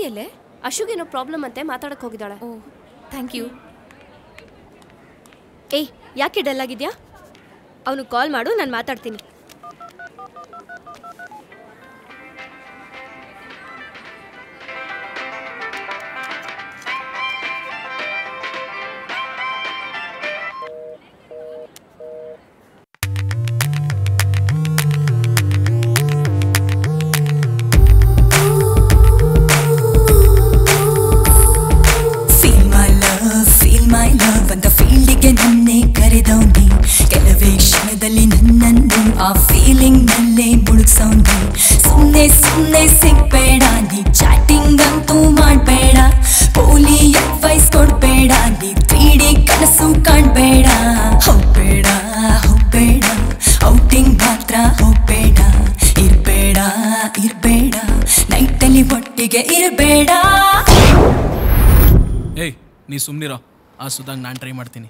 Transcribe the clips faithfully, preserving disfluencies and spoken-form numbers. ಪ್ರೀತಿಯಲ್ಲೇ ಅಶುಗೇನೋ problem ಅಂತೆ ಮಾತಾಡಕ್ಕೆ ಹೋಗಿದಾಳೆ. ಓ thank you. ಏಯ್ ಯಾಕೆ ಡಲ್ ಆಗಿದ್ಯಾ? ಅವನು ಕಾಲ್ ಮಾಡು, ನಾನು ಮಾತಾಡ್ತೀನಿ. ಸುಮ್ನಿರೋ, ಆ ಸುಧಾಗ್ ನಾನು ಟ್ರೈ ಮಾಡ್ತೀನಿ.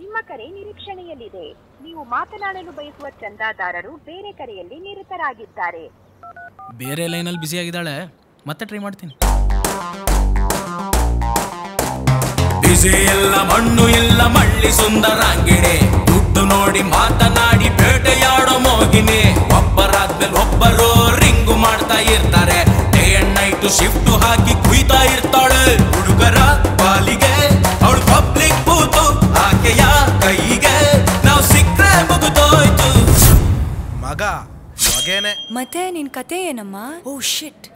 ನಿಮ್ಮ ಕರೆ ನಿರೀಕ್ಷಣೆಯಲ್ಲಿದೆ. ನೀವು ಮಾತನಾಡಲು ಬಯಸುವ ಚಂದಾದಾರರು ಬೇರೆ ಕರೆಯಲ್ಲಿ ನಿರತರಾಗಿದ್ದಾರೆ. ಬೇರೆ ಲೈನಲ್ಲಿ ಬಿಸಿ ಆಗಿದ್ದಾಳೆ, ಮತ್ತೆ ಟ್ರೈ ಮಾಡ್ತೀನಿ. ಬಿಸಿ ಎಲ್ಲ ಮಣ್ಣು ಎಲ್ಲ ಮಳ್ಳಿ ಸುಂದರಾಂಗಿಣೆ, ದುಡ್ಡು ನೋಡಿ ಮಾತನಾಡಿ ಬೇಟೆಯಾಡೋ ಮೋಗಿನಿ, ಒಬ್ಬರಾದ್ಮೇಲೆ ಒಬ್ಬರು ರಿಂಗು ಮಾಡ್ತಾ ಇರ್ತಾರೆ. ಶಿಫ್ಟ್ ಹಾಕಿ ಕುಯ್ತಾ ಇರ್ತಾಳೆ, ಹುಡುಗರ ಪಾಲಿಗೆ ಅವಳು ಪಬ್ಲಿಕ್ ಕೂತು, ಆಕೆಯ ಕೈಗೆ ನಾವು ಸಿಕ್ಕರೆ ಮುಗಿದೋಯ್ತು. ಮಗ ಮಗೇನೆ. ಮತ್ತೆ ನಿನ್ ಕತೆ ಏನಮ್ಮ? ಓ ಶಿಟ್,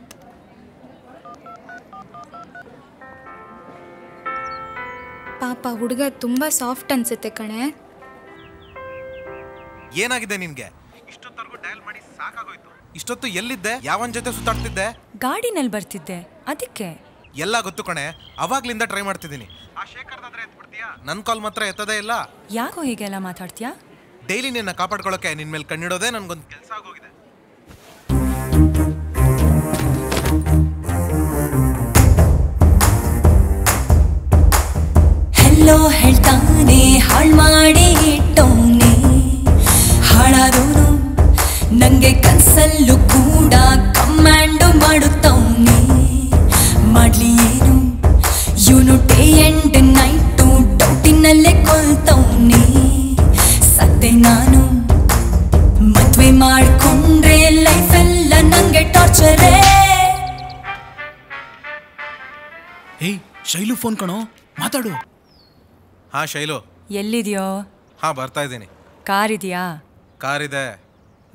ಪಾಪ ಹುಡುಗ ತುಂಬಾ ಸಾಫ್ಟ್ ಅನ್ಸುತ್ತೆ ಕಣೆ. ಏನಾಗಿದೆ ನಿನ್ಗೆ? ಇಷ್ಟೊತ್ತರೆಗೂ ಡಯಲ್ ಮಾಡಿ ಸಾಕಾಗೋಯ್ತು. ಇಷ್ಟೊತ್ತು ಎಲ್ಲಿದ್ದೆ? ಯಾವನ್ ಜೊತೆ ಸುತ್ತಾಡ್ತಿದ್ದೆ? ಗಾಡಿನಲ್ಲಿ ಬರ್ತಿದ್ದೆ, ಅದಕ್ಕೆ. ಎಲ್ಲ ಗೊತ್ತು ಕಣೆ, ಅವಾಗ್ಲಿಂದ ಟ್ರೈ ಮಾಡ್ತಿದ್ದೀನಿ. ಆ ಶೇಖರ್ದಾದ್ರೆ ಎತ್ಬಿಡ್ತೀಯಾ? ನನ್ನ ಕಾಲ್ ಮಾತ್ರ ಎತ್ತದೇ ಇಲ್ಲ. ಯಾಕೋ ಹೀಗೆಲ್ಲ ಮಾತಾಡ್ತೀಯಾ? ಡೈಲಿ ನಿನ್ನ ಕಾಪಾಡ್ಕೊಳ್ಳೋಕೆ ನಿನ್ ಮೇಲೆ ಕಣ್ಣಿಡೋದೇ ನನ್ಗೊಂದು ಕೆಲಸ ಆಗೋಗಿದೆ. ಹೆಲ್ಲೋ ಹೇಳ್ತಾನೆ, ಹಾಳ್ ಮಾಡಿ ಇಟ್ಟೋನೆ, ಹಾಳಾದೋನು ನಂಗೆ ಕನ್ಸಲ್ಲೂ ಕೂಡ ಕಮಾಂಡು ಮಾಡುತ್ತವನೇ. ಮಾಡ್ಲಿ ಏನು ಇವನು, ಡೇ ಎಂಡ್ ನೈಟು ಡೌಟಿನಲ್ಲೇ ಕೊಳ್ತವನೇ. ಸತ್ತೆ ನಾನು ಮದುವೆ ಮಾಡಿಕೊಂಡ್ರೆ ಲೈಫೆಲ್ಲ ನಂಗೆ ಟಾರ್ಚರೇ. ಏಯ್ ಶೈಲು ಫೋನ್ ಕಣೋ, ಮಾತಾಡು. ಹಾ ಶೈಲು, ಎಲ್ಲಿದ್ಯೋ? ಹಾ ಬರ್ತಾ ಇದ್ದೀನಿ. ಕಾರ್ ಇದೆಯಾ? ಕಾರ್ ಇದೆ,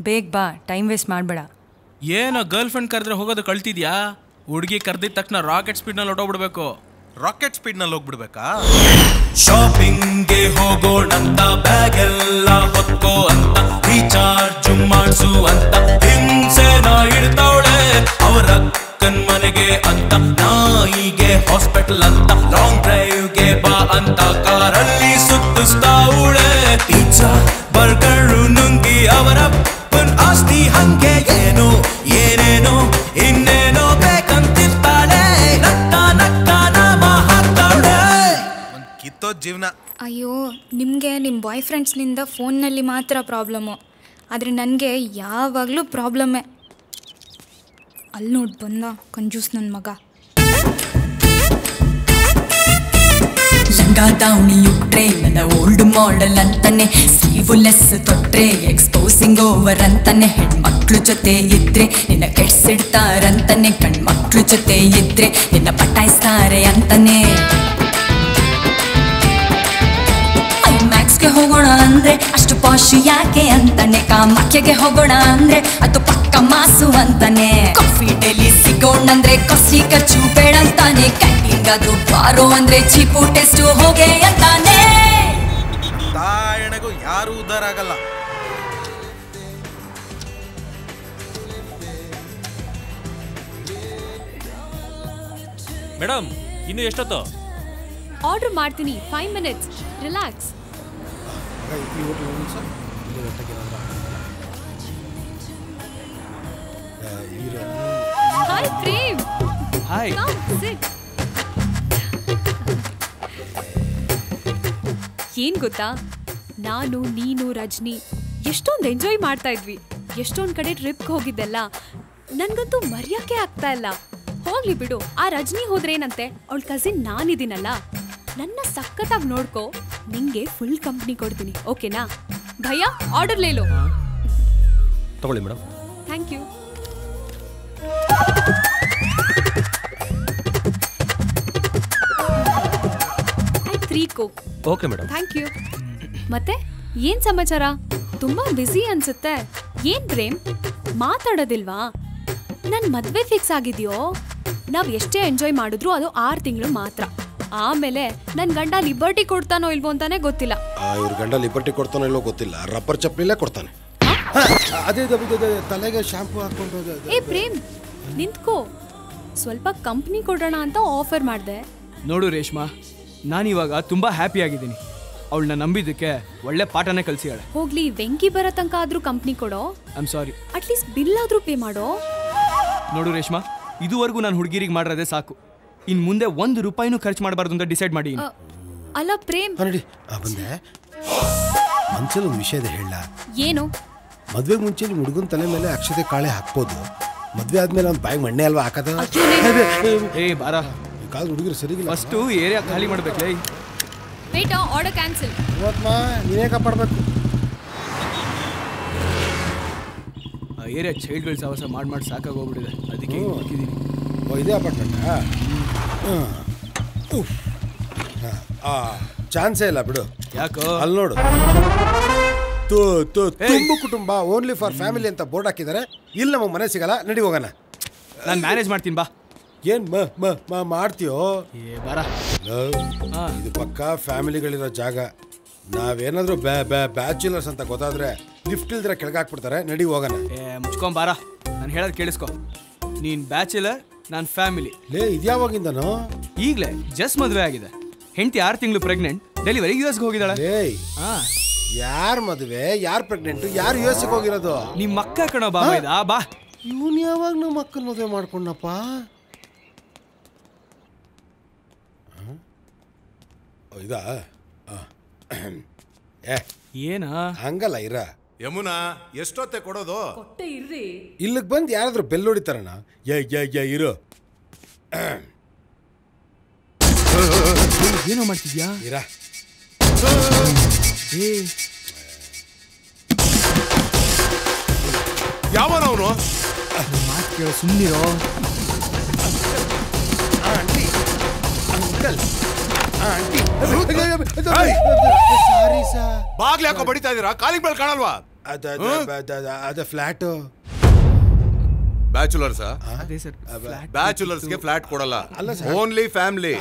ಬೇಗ ಬಾ, ಟೈಮ್ ವೇಸ್ಟ್ ಮಾಡಬೇಡ. ಏನೋ ಗರ್ಲ್ ಫ್ರೆಂಡ್ ಕರೆದ್ರೆ ಹೋಗೋದು ಕಳ್ತಿದ್ಯಾ? ಹುಡುಗಿ ಕರೆದಿದ್ದ ತಕ್ಷಣ ರಾಕೆಟ್ ಸ್ಪೀಡ್ನಲ್ಲಿ ಹೊಡೋಗ್ಬಿಡ್ಬೇಕು. ರಾಕೆಟ್ ಸ್ಪೀಡ್ನಲ್ಲಿ ಹೋಗ್ಬಿಡ್ಬೇಕಾ? ಶಾಪಿಂಗ್ಗೆ ಹೋಗೋಣಂತ, ಬ್ಯಾಗೆಲ್ಲ ಹೊತ್ಕೋ ಅಂತ, ರೀಚಾರ್ಜ್ ಮಾಡಿಸು ಅಂತ, ಹಿಂಸೆನ ಇಡ್ತಾವಳೆ ಅವರಕ್ಕನ್ ಮನೆಗೆ ಅಂತ, ನಾಯಿಗೆ ಹಾಸ್ಪಿಟಲ್ ಅಂತ, ಲಾಂಗ್ ಡ್ರೈವ್ಗೆ ಬಾ ಅಂತ ಕಾರಲ್ಲಿ ಸುತ್ತಿಸ್ತಾವಳೆ. ಪಿಜ್ಜಾ ಬರ್ಗರು ನುಂಗಿ ಅವರ ಆಸ್ತಿ ಹಂಗೆ ಏನೋ ಏನೇನೋ ಇನ್ನೇನೋ ಬೇಕಂತಿರ್ತಾಳೆ. ನಕ್ಕ ನಕ್ಕ ನಾಮ ಹಾಕ್ತಾಳೆ, ಒಂದು ಕಿತ್ತೋ ಜೀವನ. ಅಯ್ಯೋ ನಿಮಗೆ ನಿಮ್ಮ ಬಾಯ್ ಫ್ರೆಂಡ್ಸ್ನಿಂದ ಫೋನ್ನಲ್ಲಿ ಮಾತ್ರ ಪ್ರಾಬ್ಲಮ್ಮು, ಆದರೆ ನನಗೆ ಯಾವಾಗಲೂ ಪ್ರಾಬ್ಲಮ್ಮೇ. ಅಲ್ಲಿ ನೋಡಿ ಬಂದ ಕಂಜೂಸ್ ನನ್ನ ಮಗ. ದಾವಣಿಯುಟ್ರೆ ನನ್ನ ಓಲ್ಡ್ ಮಾಡಲ್ ಅಂತಾನೆ, ಸ್ಲೀವ್ಲೆಸ್ ತೊಟ್ರೆ ಎಕ್ಸ್ಪೋಸಿಂಗ್ ಓವರ್ ಅಂತಾನೆ, ಹೆಣ್ಮಕ್ಳು ಜೊತೆ ಇದ್ರೆ ನಿನ್ನ ಕೆಡ್ಸಿಡ್ತಾರಂತಾನೆ, ಕಣ್ಮಕ್ಳು ಜೊತೆ ಇದ್ರೆ ನಿನ್ನ ಪಟಾಯಿಸ್ತಾರೆ ಅಂತಾನೆ. ಐಮ್ಯಾಕ್ಸ್ಗೆ ಹೋಗೋಣ ಅಂದ್ರೆ ಅಷ್ಟು ಪಾಶ್ ಯಾಕೆ ಅಂತಾನೆ, ಕಾಮಾಖ್ಯಗೆ ಹೋಗೋಣ ಅಂದ್ರೆ ಅದು ಪಕ್ಕ ಮಾಸು ಅಂತಾನೆ, ಕಾಫಿ ಡೇಲಿ ಸಿಗೋಣಂದ್ರೆ ಕಸಿ ಖರ್ಚು ಬೇಡ ಅಂತಾನೆ, ಕ್ಯಾಂಟೀನ್ಗಾದ್ರು ಬಾರೋ ಅಂದ್ರೆ ಚೀಪು ಟೆಸ್ಟು ಹೋಗೆ ಅಂತಾನೆ. ತಾಯಣಗೂ ಯಾರು ಉದ್ದಾರ ಆಗಲ್ಲ. ಮೇಡಮ್ ಇನ್ನು ಎಷ್ಟೊತ್ತು? ಆರ್ಡರ್ ಮಾಡ್ತೀನಿ, five minutes relax. Hi Prem. Hi. Come sit. ಏನ್ ಗೊತ್ತಾ, ನಾನು ನೀನು ರಜನಿ ಎಷ್ಟೊಂದು ಎಂಜಾಯ್ ಮಾಡ್ತಾ ಇದ್ವಿ, ಎಷ್ಟೊಂದು ಕಡೆ ಟ್ರಿಪ್ಗೆ ಹೋಗಿದ್ದೆಲ್ಲ. ನನಗಂತೂ ಮರಿಯಕ್ಕೆ ಆಗ್ತಾ ಇಲ್ಲ. ಹೋಗ್ಲಿ ಬಿಡು, ಆ ರಜನಿ ಹೋದ್ರೇನಂತೆ, ಅವಳ ಕಸಿನ್ ನಾನಿದ್ದೀನಲ್ಲ. ನನ್ನ ಸಕ್ಕತ್ತಾಗಿ ನೋಡ್ಕೋ, ನಿಂಗೆ ಫುಲ್ ಕಂಪ್ನಿ ಕೊಡ್ತೀನಿ, ಓಕೆನಾ? ಭಯ್ಯ ಆರ್ಡರ್ ಲೇಲೋ. ತಗೊಳ್ಳಿ madam. Thank you. I three coke. Okay madam. Thank you. ಮತ್ತೆ ಏನ್ ಸಮಾಚಾರ? ತುಂಬಾ ಬಿಸಿ ಅನ್ಸುತ್ತೆ. ಏನ್ ಪ್ರೇಮ್ ಮಾತಾಡೋದಿಲ್ವಾ? ನನ್ನ ಮದುವೆ ಫಿಕ್ಸ್ ಆಗಿದೆಯೋ? ನಾವು ಎಷ್ಟೇ ಎಂಜಾಯ್ ಮಾಡಿದ್ರು ಅದು ಆರು ತಿಂಗಳು ಮಾತ್ರ. ಆಮೇಲೆ ನನ್ನ ಗಂಡ ಲಿಬರ್ಟಿ ಕೊಡ್ತಾನೋ ಇಲ್ವೋ ಅಂತಾನೆ ಗೊತ್ತಿಲ್ಲ. ಇವ್ರ ಗಂಡ ಲಿಬರ್ಟಿ ಕೊಡ್ತಾನೋ ಇಲ್ವೋ ಗೊತ್ತಿಲ್ಲ, ರಬ್ಬರ್ ಚಪ್ಪಲಿಲೇ ಕೊಡ್ತಾನೆ. ಅದೇ ತಲೆಗೆ ಶಾಂಪು ಹಾಕೊಂಡು. ಏ ಪ್ರೇಮ್ ನಿಂತ್ಕೋ, ಸ್ವಲ್ಪ ಕಂಪ್ನಿ ಕೊಡೋಣ ಅಂತ ಆಫರ್ ಮಾಡಿದೆ. ನೋಡು ರೇಷ್ಮಾ, ನಾನಿವಾಗ ತುಂಬಾ ಹ್ಯಾಪಿ ಆಗಿದ್ದೀನಿ. ಅವಳನ್ನ ನಂಬಿದ್ದಕ್ಕೆ ಒಳ್ಳೆ ಪಾಠನೇ ಕಲಿಸಿದಾಳೆ. ಹೋಗ್ಲಿ, ವೆಂಕಿ ಬರೋ ತನಕ ಆದ್ರೂ ಕಂಪ್ನಿ ಕೊಡೋ. I am sorry, at least bill ಆದ್ರೂ ಪೇ ಮಾಡೋ. ನೋಡು ರೇಷ್ಮಾ, ಇದುವರೆಗೂ ನಾನು ಹುಡುಗಿರಿಗೆ ಮಾಡಿರೋದೇ ಸಾಕು. ಇನ್ನು ಮುಂದೆ ಒಂದು ರೂಪಾಯಿನೂ ಖರ್ಚು ಮಾಡಬಾರ್ದು ಅಂತ ಡಿಸೈಡ್ ಮಾಡಿ. ಅಲ್ಲ ಪ್ರೇಮ್ ನೋಡಿ, ಮನ್ಸಲ್ಲಿ ಒಂದು ವಿಷಯ ಇದೆ, ಹೇಳ. ಏನು? ಮದುವೆ ಮುಂಚೆ ಹುಡುಗನ ತಲೆ ಮೇಲೆ ಅಕ್ಷತೆ ಕಾಳೆ ಹಾಕ್ಬೋದು, ಮದುವೆ ಆದ್ಮೇಲೆ ಅವ್ನು ಬಾಯಿ ಮಣ್ಣೆ ಅಲ್ವಾ ಹಾಕೋದು? ಏ ಬಾರ, ಕಾಲ ಹುಡುಗರು ಸರಿಗಿಲ್ಲ. ಫಸ್ಟು ಏರಿಯಾ ಖಾಲಿ ಮಾಡಬೇಕೇ. Wait, order cancel. ಇವತ್ತು ನೀನೇ ಕಾಪಾಡಬೇಕು. ಏರಿಯಾ ಚೈಲ್ಡ್ಗಳ ಸಹವಾಸ ಮಾಡಿ ಮಾಡಿ ಸಾಕಾಗೋಗ್ಬಿಟ್ಟಿದೆ, ಅದಕ್ಕೆ ಹಿಂಗೆ ಹಾಕಿದ್ದೀನಿ. ಓ, ಇದೇ ಅಪಾರ್ಟ್ಮೆಂಟಾ? ಹಾಂ, ಚಾನ್ಸೇ ಇಲ್ಲ ಬಿಡು. ಯಾಕೋ? ಅಲ್ಲಿ ನೋಡು, ತು ತು ತುಂಬು ಕುಟುಂಬ ಓನ್ಲಿ ಫಾರ್ ಫ್ಯಾಮಿಲಿ ಅಂತ ಬೋರ್ಡ್ ಹಾಕಿದ್ದಾರೆ. ಇಲ್ಲಿ ನಮಗೆ ಮನೆ ಸಿಗಲ್ಲ, ನಡಿ ಹೋಗೋಣ. ನಾನು ಮ್ಯಾನೇಜ್ ಮಾಡ್ತೀನಿ ಬಾ. ಏನ್ ಮ ಮ ಮ ಮಾಡ್ತೀಯೋ? ಏ ಬಾರ, ಇದು ಪಕ್ಕಾ ಫ್ಯಾಮಿಲಿಗಳಿರೋ ಜಾಗ. ನಾವೇನಾದರೂ ಬ್ಯಾ ಬ್ಯಾ ಬ್ಯಾಚುಲರ್ಸ್ ಅಂತ ಗೊತ್ತಾದರೆ ಲಿಫ್ಟ್ ಇಲ್ದ್ರೆ ಕೆಳಗಾಕ್ಬಿಡ್ತಾರೆ. ನಡಿ ಹೋಗೋಣ. ಏ ಮುಚ್ಕೊಂಡ್ ಬಾರ, ನಾನು ಹೇಳೋದು ಕೇಳಿಸ್ಕೊ. ನೀನು ಬ್ಯಾಚುಲರ್, ನಾನು ಫ್ಯಾಮಿಲಿ. ಲೇ, ಇದು ಯಾವಾಗಿಂದನೋ? ಈಗಲೇ ಜಸ್ಟ್ ಮದುವೆ ಆಗಿದೆ, ಹೆಂಡತಿ ಆರು ತಿಂಗಳು ಪ್ರೆಗ್ನೆಂಟ್, ಡೆಲಿವರಿ ಯು ಎಸ್ಗೆ ಹೋಗಿದ್ದಾಳೆ. ಏಯ್ ಹಾಂ, ಯಾರು ಮದುವೆ, ಯಾರು ಪ್ರೆಗ್ನೆಂಟು, ಯಾರು ಯು ಎಸ್ಗೆ ಹೋಗಿರೋದು? ನಿಮ್ಮ ಅಕ್ಕ ಕಣೋ. ಬಾ ಬಾ ಬಾ. ಇವನು ಯಾವಾಗ ನಮ್ಮ ಅಕ್ಕನ ಮದುವೆ ಮಾಡ್ಕೊಂಡಪ್ಪ? ಇದಾ ಏನಾ? ಹಂಗಲ್ಲ ಇರ. ಯಮುನಾ, ಎಷ್ಟೊತ್ತೆ ಕೊಡೋದು? ಕೊಟ್ಟೆ ಇರ್ರಿ. ಇಲ್ಲಿಗೆ ಬಂದು ಯಾರಾದರೂ ಬೆಲ್ ಹೊಡಿತಾರಣ್ಣ. ಏ ಏ ಏ ಇರು, ಏನೋ ಮಾಡ್ತಿದ್ಯಾ ಇರ? ಏ ಯಾವನ ಅವನು? ಮಾತು ಕೇಳೋ, ಸುಮ್ಮನಿರೋ. Aunty, uncle, aunty, sorry sir. ಬಾಗ್ಲಿ ಯಾಕೋ ಬಡಿತಾ ಇದೀರಾ? ಕಾಲಿಗೆ ಮೇಲೆ ಕಾಣಲ್ವಾ? ಅದ ಫ್ಲಾಟ್. ಬ್ಯಾಚುಲರ್ಸ್ ಬ್ಯಾಚುಲರ್ಸ್ಗೆ ಫ್ಲಾಟ್ ಕೊಡಲ್ಲ, ಓನ್ಲಿ ಫ್ಯಾಮಿಲಿ.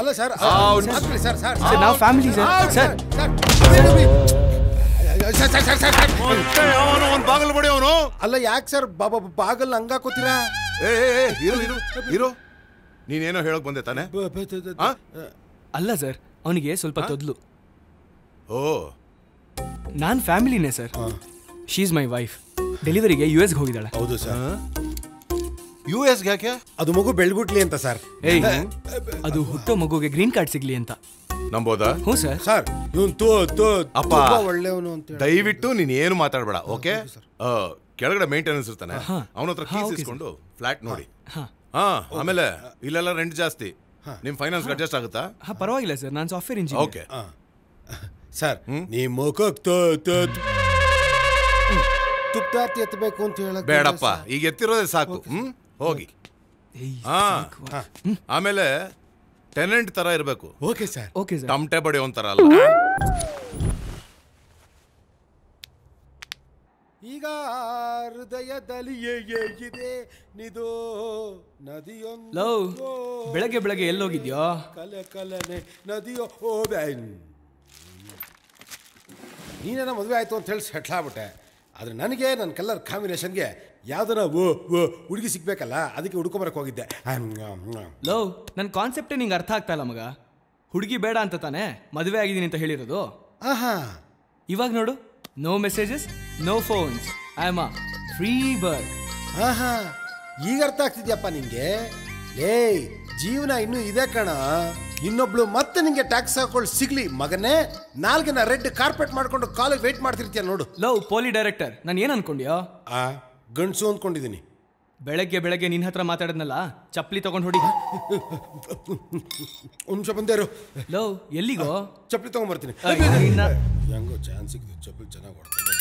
ಒಂದು ಬಾಗಲ್ ಬಡಿ ಅವನು. ಅಲ್ಲ ಯಾಕೆ ಸರ್ ಬಾಗಲ್ ಹಂಗಾಕೋತೀರಾ? ಏ ಇರೋ, ನೀನೇನೋ ಹೇಳಕ್ ಬಂದೆ ತಾನೆ? ಅಲ್ಲ ಸರ್, ಅವನಿಗೆ ಸ್ವಲ್ಪ ತೊದ್ಲು. ಓ, ನಾನು ಫ್ಯಾಮಿಲಿನೇ sir. She is my wife. ಡೆಲಿವರಿಗೆ ಯು ಎಸ್ಗೆ ಹೋಗಿದ್ದಾಳೆ. ಹೌದು ಸರ್. ಯು ಎಸ್ಗೆ ಯಾಕೆ? ಅದು ಮಗು ಬೆಳ್ಬಿಟ್ಲಿ ಅಂತ ಸರ್. ಏಯ್, ಅದು ಹುಟ್ಟೋ ಮಗುಗೆ ಗ್ರೀನ್ ಕಾರ್ಡ್ ಸಿಗ್ಲಿ ಅಂತ. ನಂಬೋದಾ? ಹ್ಞೂ ಸರ್. ಸರ್, ಇವನು ತೋ ತೋ ಅಪ್ಪ ಒಳ್ಳೆಯವನು ಅಂತ. ದಯವಿಟ್ಟು ನೀನು ಏನು ಮಾತಾಡಬೇಡ, ಓಕೆ? ಕೆಳಗಡೆ ಮೇಂಟೆನೆನ್ಸ್ ಇರ್ತಾನೆ, ಅವನ ಹತ್ರ ಕೀಸ್ ಇಸ್ಕೊಂಡು ಫ್ಲಾಟ್ ನೋಡಿ. ಹಾಂ, ಆಮೇಲೆ ಇಲ್ಲೆಲ್ಲ ರೆಂಟ್ ಜಾಸ್ತಿ. ನಿಮ್ಮ ಫೈನಾನ್ಸ್ ಅಡ್ಜಸ್ಟ್ ಆಗುತ್ತಾ? ಹಾಂ, ಪರವಾಗಿಲ್ಲ ಸರ್, ನಾನು ಸಾಫ್ಟ್ವೇರ್ ಇಂಜಿನಿಯರ್. ಓಕೆ ಸರ್, ನಿಮ್ಮ ಮುಖಕ್ಕೆ ತುಪ್ಪಾತಿ ಎತ್ತಬೇಕು ಅಂತ ಹೇಳ ಬೇಡಪ್ಪ, ಈಗ ಎತ್ತಿರೋದೇ ಸಾಕು. ಹ್ಞೂ, ಹೋಗಿ. ಹಾಂ, ಆಮೇಲೆ ಟೆನೆಂಟ್ ಥರ ಇರಬೇಕು. Okay sir. Okay sir. ಟಮಟೆ ಬಡಿ ಒಂಥರ ಅಲ್ಲ. ಈಗ ಹೃದಯದಲ್ಲಿ ಏಗಿದೆ ನಿದು ನದಿಯೊಂದು. ಲೋ, ಬೆಳಗ್ಗೆ ಬೆಳಗ್ಗೆ ಎಲ್ಲೋಗಿದ್ಯೋ? ಕಲೆ ಕಲನೆ ನದಿಯೋ ಹೋಗ್ಯಾನ್. ನೀನೇನೋ ಮದುವೆ ಆಯಿತು ಅಂತ ಹೇಳಿ ಸೆಟ್ಲ್ ಆಗ್ಬಿಟ್ಟೆ, ಆದರೆ ನನಗೆ ನನ್ನ ಕಲರ್ ಕಾಂಬಿನೇಷನ್ಗೆ ಯಾವುದನ್ನ ಓ ಓ ಹುಡುಗಿ ಸಿಗಬೇಕಲ್ಲ, ಅದಕ್ಕೆ ಹುಡ್ಕೊಂಬರಕ್ಕೆ ಹೋಗಿದ್ದೆ. ಲೋ, ನನ್ನ ಕಾನ್ಸೆಪ್ಟೇ ನಿಂಗೆ ಅರ್ಥ ಆಗ್ತಾ ಇಲ್ಲ ಮಗ. ಹುಡುಗಿ ಬೇಡ ಅಂತ ತಾನೇ ಮದುವೆ ಆಗಿದ್ದೀನಿ ಅಂತ ಹೇಳಿರೋದು? ಆಹಾ, ಇವಾಗ ನೋಡು, no messages, no phones, I am a free bird. ಆಹಾ, ಈಗ ಅರ್ಥ ಆಗ್ತಿದ್ಯಪ್ಪ ನಿಂಗೆ? ಏಯ್, ಜೀವನ ಇನ್ನೂ ಇದೆ ಕಣ. ಇನ್ನೊಬ್ಳು ಮತ್ತೆ ನಿಂಗೆ ಟ್ಯಾಕ್ಸ್ ಹಾಕೊಂಡು ಸಿಗ್ಲಿ ಮಗನೇ, ನಾಲ್ಕಿನ ರೆಡ್ ಕಾರ್ಪೆಟ್ ಮಾಡ್ಕೊಂಡು ಕಾಲೇಜ್ ವೇಟ್ ಮಾಡ್ತಿರ್ತೀಯ ನೋಡು. ಲವ್, ಪೋಲಿ ಡೈರೆಕ್ಟರ್ ನಾನು ಏನು ಅನ್ಕೊಂಡಿಯೋ? ಆ ಗಂಡಸು ಅಂದ್ಕೊಂಡಿದ್ದೀನಿ. ಬೆಳಗ್ಗೆ ಬೆಳಗ್ಗೆ ನಿನ್ನ ಹತ್ರ ಮಾತಾಡೋದನಲ್ಲ ಚಪ್ಪಲಿ ತಗೊಂಡು ಹೊಡಿ. ಒಂಚೂರು ಬಂದೆ ಇರು. ಲೋ ಎಲ್ಲಿಗೋ ಚಪ್ಪಲಿ ತಗೊಂಡು ಬರ್ತೀನಿ. ಹೆಂಗೋ ಚಾನ್ಸ್ ಸಿಕ್ಕಿದೆ ಚಪ್ಪಲಿ ಚೆನ್ನಾಗಿ ಹೊರಡ್ತೀನಿ.